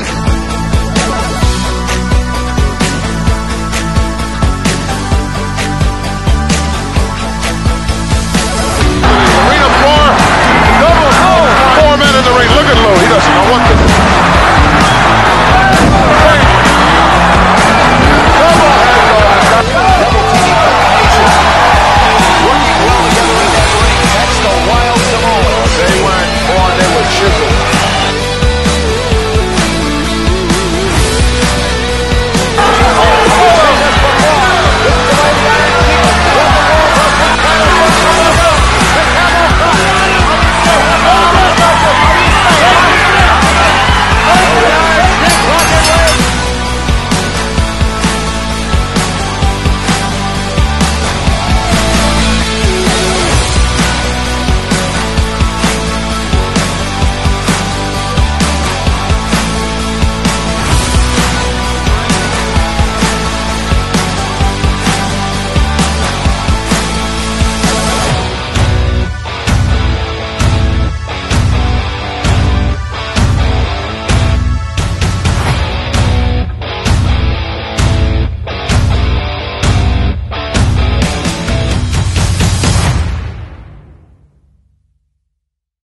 Samoans.